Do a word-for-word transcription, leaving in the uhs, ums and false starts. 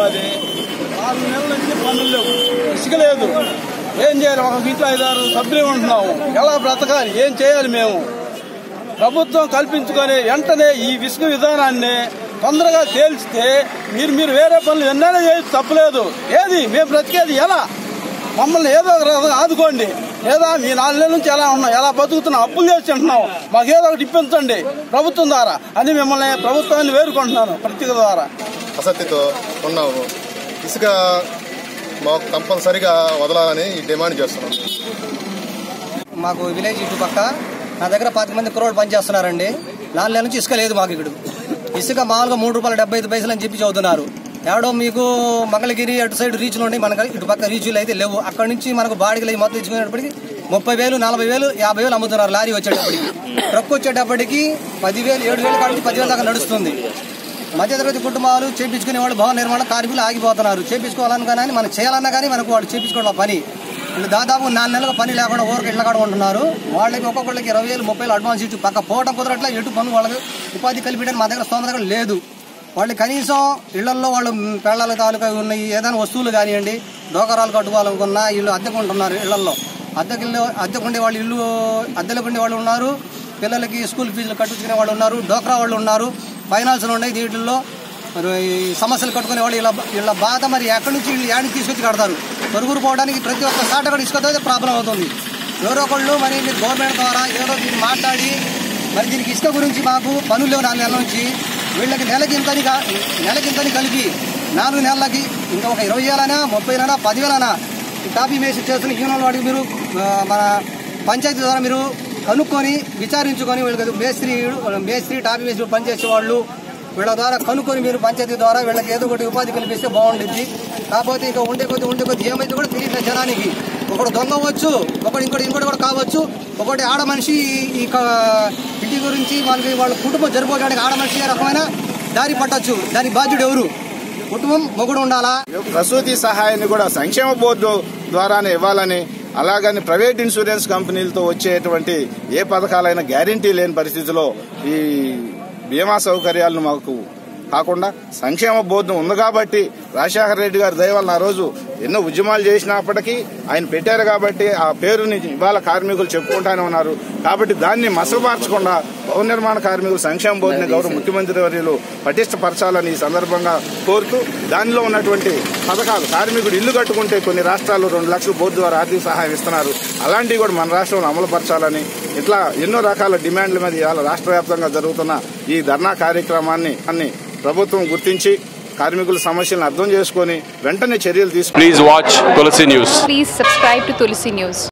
మాది నాలుగు నెలల నుంచి పనులు లేవు, ఇసుక లేదు, ఏం చేయాలి? ఒక ఇంట్లో ఐదారు సభ్యులు ఉంటున్నాము, ఎలా బ్రతకాలి? ఏం చేయాలి మేము? ప్రభుత్వం కల్పించుకొని వెంటనే ఈ విసుక విధానాన్ని తొందరగా తేల్చితే మీరు మీరు వేరే పనులు ఎన్నైనా చేయొచ్చు, తప్పలేదు. ఏది మేము బ్రతికేది ఎలా? మమ్మల్ని ఏదో ఒక ఆదుకోండి. లేదా మీ నాలుగు నెలల నుంచి ఎలా ఉన్నాం, ఎలా బతుకుతున్నాం, అప్పులు చేసి ఉంటున్నాం, మాకేదో ఒకటి ఇప్పించండి ప్రభుత్వం ద్వారా అని మిమ్మల్ని ప్రభుత్వాన్ని వేడుకుంటున్నాను. ప్రతిక ద్వారా ఆసక్తితో ఉన్నాము. ఇసుక మాకు కంపల్సరిగా వదలాలని డిమాండ్ చేస్తున్నాం. మాకు విలేజ్ ఇటుపక్క నా దగ్గర పాతిక మంది కుర్రోళ్ళు పనిచేస్తున్నారండి. నాలుగు నెలల నుంచి ఇసుక లేదు మాకు. ఇక్కడ ఇసుక మామూలుగా మూడు రూపాయల డెబ్బై ఐదు పైసలు అని చెప్పి చదువుతున్నారు. ఎవడో మీకు మంగళగిరి అటు సైడ్ రీచ్లు ఉన్నాయి, మనకు ఇటు పక్క రీచ్లు అయితే లేవు. అక్కడ నుంచి మనకు బాడికి లేవు. మొత్తం ఇచ్చుకునేటప్పటికి ముప్పై వేలు నలభై వేలు యాభై వేలు అమ్ముతున్నారు. లారీ వచ్చేటప్పటికి, ట్రక్ వచ్చేటప్పటికి పదివేలు ఏడు వేలు కాడికి పదివేల దాకా నడుస్తుంది. మధ్యతరగతి కుటుంబాలు చేయించుకునే వాళ్ళు, భవన నిర్మాణ కార్మికులు ఆగిపోతున్నారు. చేయించుకోవాలని కానీ మనం చేయాలన్నా కానీ మనకు వాళ్ళు చేయించుకోవడం పని. వీళ్ళు దాదాపు నాలుగు నెలలుగా పని లేకుండా ఊరికి ఇళ్ళ కాడ ఉంటున్నారు. వాళ్ళకి ఒక్కొక్కళ్ళకి ఇరవై వేలు ముప్పై వేలు అడ్వాన్స్ ఇచ్చి పక్క పోవటం కుదరట్లా. ఎటు పనులు వాళ్ళకి ఉపాధి కల్పించడానికి మా దగ్గర స్తోమత లేదు. వాళ్ళు కనీసం ఇళ్లల్లో వాళ్ళు పెళ్ళాల తాలూకా ఉన్న ఏదైనా వస్తువులు కానివ్వండి, డోకరాలు కట్టుకోవాలనుకున్నా వీళ్ళు అద్దెకుంటున్నారు. ఇళ్లల్లో అద్దెకిళ్ళు అద్దెకుండే వాళ్ళు, ఇల్లు అద్దెలకుండే వాళ్ళు ఉన్నారు. పిల్లలకి స్కూల్ ఫీజులు కట్టించుకునే వాళ్ళు ఉన్నారు. డోకరా వాళ్ళు ఉన్నారు. ఫైనాన్సులు ఉన్నాయి. వీటిల్లో సమస్యలు కట్టుకునే వాళ్ళు. ఇలా వీళ్ళ బాధ మరి ఎక్కడి నుంచి వీళ్ళు యాడికి తీసుకొచ్చి కడతారు? పొరుగురు పోవడానికి ప్రతి ఒక్క సాట కూడా ఇసుకతో ప్రాబ్లం అవుతుంది. ఎవరో ఒకళ్ళు మరి మీరు గవర్నమెంట్ ద్వారా ఏదో దీన్ని మాట్లాడి మరి దీనికి ఇసుక గురించి మాకు పనులు లేవు నాలుగు నెలల నుంచి. వీళ్ళకి నెలకింతని నెలకింతని కలిపి నాలుగు నెలలకి ఇంకా ఒక ఇరవై వేలనా ముప్పై వేలనా పదివేలనా కాపీ మేసి చేస్తున్న యూనియన్ వాడికి మీరు మన పంచాయతీ ద్వారా మీరు కనుక్కొని విచారించుకొని వీళ్ళకి మేస్త్రి మేస్త్రి టాపీ మేస్త్రి పనిచేసే వాళ్ళు వీళ్ళ ద్వారా కనుక్కొని మీరు పంచాయతీ ద్వారా వీళ్ళకి ఏదో ఒకటి ఉపాధి కల్పిస్తే బాగుంటుంది. కాకపోతే ఇంకా ఉండే కొద్ది ఉండే కొద్ది ఏమైతే కూడా తెలియదు జనానికి. ఒకటి దొంగ అవ్వచ్చు, ఒకటి ఇంకోటి ఇంకోటి కూడా కావచ్చు. ఒకటి ఆడ మనిషి ఈ ఇంటి గురించి వాళ్ళకి వాళ్ళ కుటుంబం జరిపోవడానికి ఆడ మనిషి రకమైన దారి పట్టచ్చు. దాని బాధ్యుడు ఎవరు? కుటుంబం మొగుడు ఉండాలా? ప్రసూతి సహాయాన్ని కూడా సంక్షేమ బోర్డు ద్వారానే ఇవ్వాలని, అలాగని ప్రైవేట్ ఇన్సూరెన్స్ కంపెనీలతో వచ్చేటువంటి ఏ పథకాలైనా గ్యారంటీ లేని పరిస్థితిలో ఈ బీమా సౌకర్యాలను మాకు కాకుండా సంక్షేమ బోర్డు ఉంది కాబట్టి రాజశేఖర రెడ్డి గారి దయ వల్ల ఆ రోజు ఎన్నో ఉద్యమాలు చేసినప్పటికీ ఆయన పెట్టారు కాబట్టి ఆ పేరుని ఇవాళ కార్మికులు చెప్పుకుంటానే ఉన్నారు. కాబట్టి దాన్ని మసలుపార్చకుండా భవన నిర్మాణ కార్మికులు సంక్షేమ బోర్డుని గౌరవ ముఖ్యమంత్రి వర్యులు పటిష్టపరచాలని ఈ సందర్భంగా కోరుతూ, దానిలో ఉన్నటువంటి పథకాలు కార్మికుడు ఇల్లు కట్టుకుంటే కొన్ని రాష్ట్రాల్లో రెండు లక్షల బోర్డు ద్వారా ఆర్థిక సహాయం ఇస్తున్నారు. అలాంటివి కూడా మన రాష్ట్రంలో అమలుపరచాలని, ఇట్లా ఎన్నో రకాల డిమాండ్ల మీద ఇవాళ రాష్ట్ర వ్యాప్తంగా జరుగుతున్న ఈ ధర్నా కార్యక్రమాన్ని అన్ని ప్రభుత్వం గుర్తించి కార్మికుల సమస్యలను అర్థం చేసుకొని వెంటనే చర్యలు తీసుకుంటుంది. Please watch Tulasi news. Please subscribe to Tulasi news.